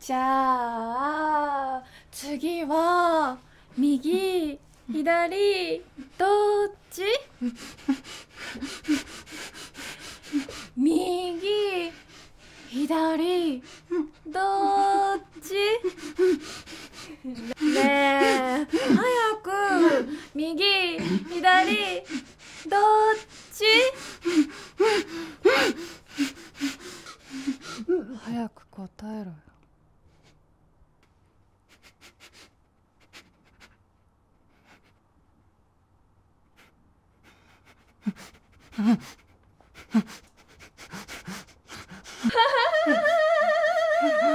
じゃあ次は右左どっち？右左どっち？ねえ早く右左どっち？早く答えろよ。